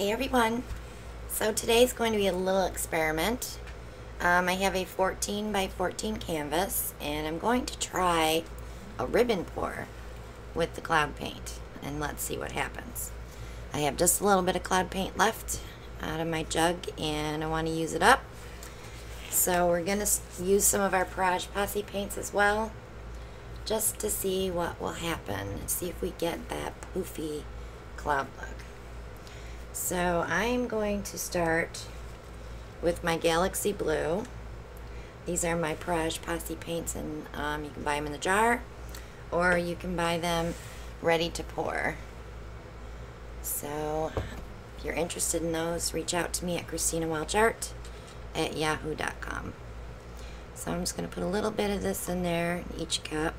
Hey everyone, so today's going to be a little experiment. I have a 14 by 14 canvas and I'm going to try a ribbon pour with the cloud paint and let's see what happens. I have just a little bit of cloud paint left out of my jug and I want to use it up. So we're going to use some of our Pourage Posse paints as well, just to see what will happen, see if we get that poofy cloud look. So I'm going to start with my Galaxy Blue. These are my Pourage Posse paints and you can buy them in the jar or you can buy them ready to pour. So if you're interested in those, reach out to me at ChristinaWelchArt@yahoo.com. So I'm just going to put a little bit of this in there in each cup.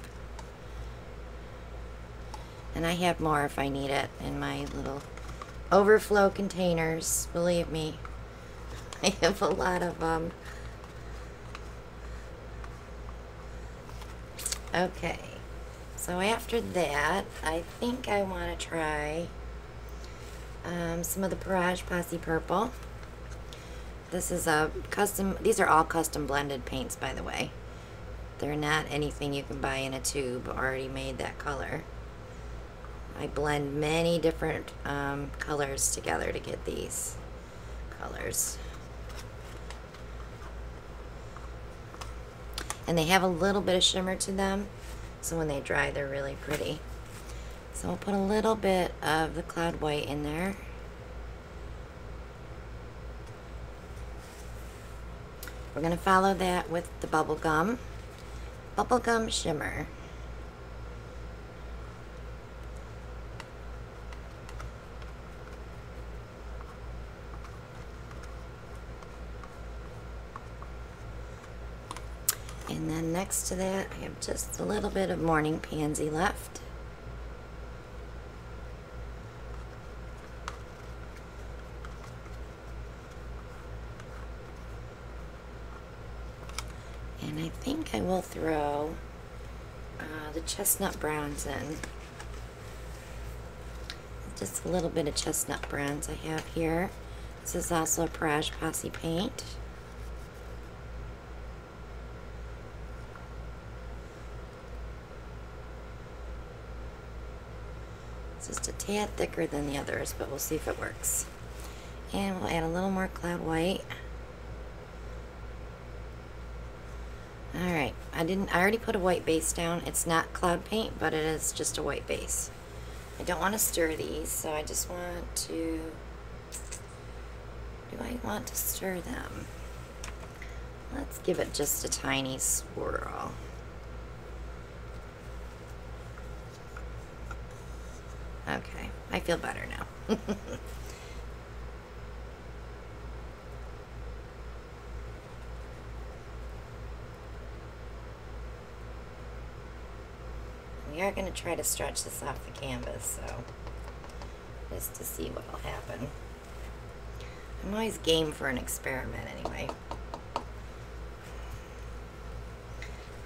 And I have more if I need it in my little overflow containers. Believe me, I have a lot of them. Okay, so after that, I think I want to try some of the Pourage Posse Purple. This is a custom, these are all custom blended paints, by the way. They're not anything you can buy in a tube already made that color. I blend many different colors together to get these colors. And they have a little bit of shimmer to them, so when they dry, they're really pretty. So I'll put a little bit of the Cloud White in there. We're going to follow that with the Bubblegum Shimmer. And then next to that, I have just a little bit of Morning Pansy left. And I think I will throw the Chestnut Bronze in. Just a little bit of Chestnut Bronze I have here. This is also a Pourage Posse paint. It's just a tad thicker than the others, but we'll see if it works. And we'll add a little more Cloud White. Alright, I already put a white base down. It's not cloud paint, but it is just a white base. I don't want to stir these, so I just want to, do I want to stir them? Let's give it just a tiny swirl. Okay, I feel better now. We are going to try to stretch this off the canvas, so just to see what will happen. I'm always game for an experiment anyway.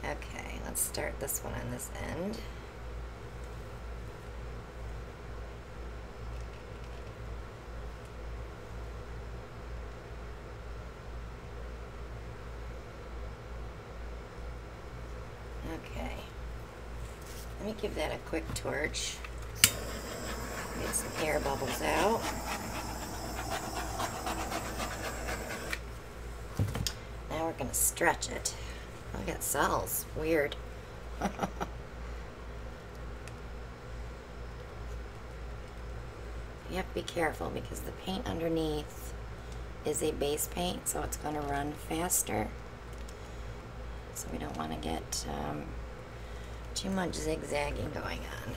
Okay, let's start this one on this end. Let me give that a quick torch, get some air bubbles out. Now we're going to stretch it. Oh, I got cells, weird. You have to be careful because the paint underneath is a base paint, so it's going to run faster. So we don't want to get too much zigzagging going on.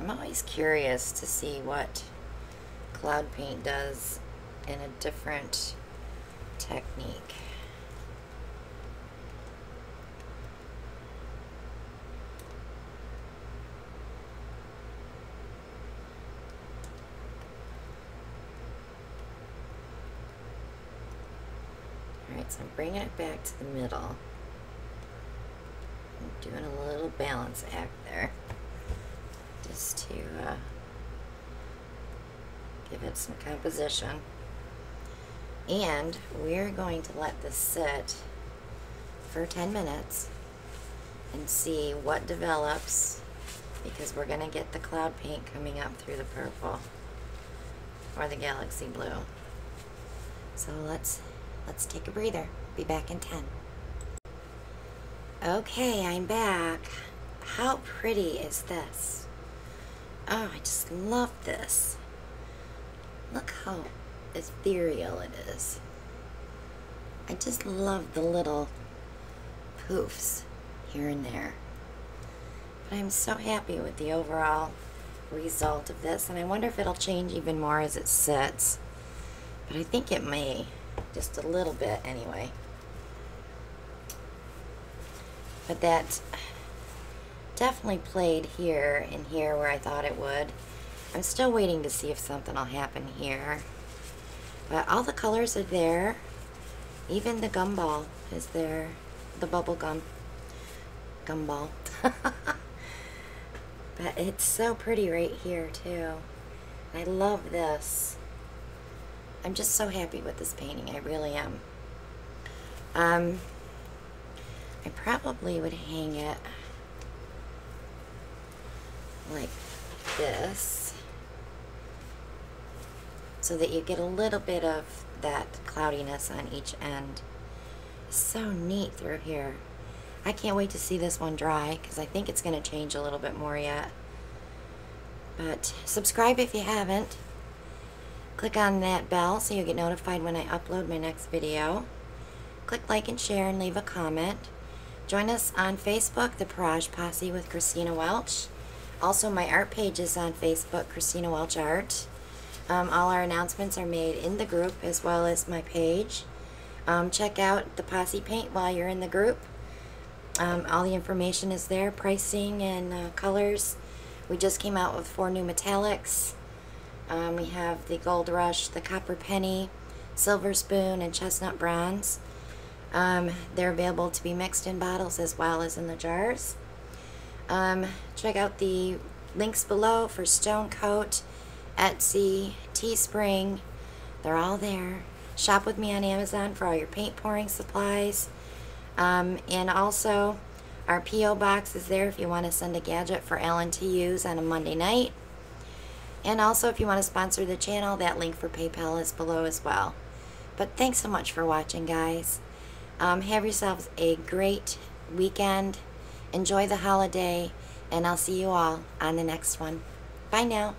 I'm always curious to see what cloud paint does in a different technique. So I'm bringing it back to the middle. doing a little balance act there, just to give it some composition. And we're going to let this sit for 10 minutes and see what develops, because we're going to get the cloud paint coming up through the purple or the galaxy blue. So let's take a breather. Be back in 10. Okay, I'm back. How pretty is this? Oh, I just love this. Look how ethereal it is. I just love the little poofs here and there. But I'm so happy with the overall result of this, and I wonder if it'll change even more as it sits. But I think it may, just a little bit anyway. But that definitely played here and here where I thought it would. I'm still waiting to see if something will happen here. But all the colors are there. Even the gumball is there. The bubblegum. Gumball. But it's so pretty right here too. I love this. I'm just so happy with this painting. I really am. I probably would hang it like this, so that you get a little bit of that cloudiness on each end. So neat through here. I can't wait to see this one dry, because I think it's going to change a little bit more yet. But subscribe if you haven't. Click on that bell so you get notified when I upload my next video. Click like and share and leave a comment. Join us on Facebook, The Pourage Posse with Christina Welch. Also, my art page is on Facebook, Christina Welch Art. All our announcements are made in the group as well as my page. Check out the Posse Paint while you're in the group. All the information is there, pricing and colors. We just came out with 4 new metallics. We have the Gold Rush, the Copper Penny, Silver Spoon, and Chestnut Bronze. They're available to be mixed in bottles as well as in the jars. Check out the links below for Stone Coat, Etsy, Teespring. They're all there. Shop with me on Amazon for all your paint pouring supplies. And also, our P.O. box is there if you want to send a gadget for Alan to use on a Monday night. And also, if you want to sponsor the channel, that link for PayPal is below as well. But thanks so much for watching, guys. Have yourselves a great weekend. Enjoy the holiday, and I'll see you all on the next one. Bye now.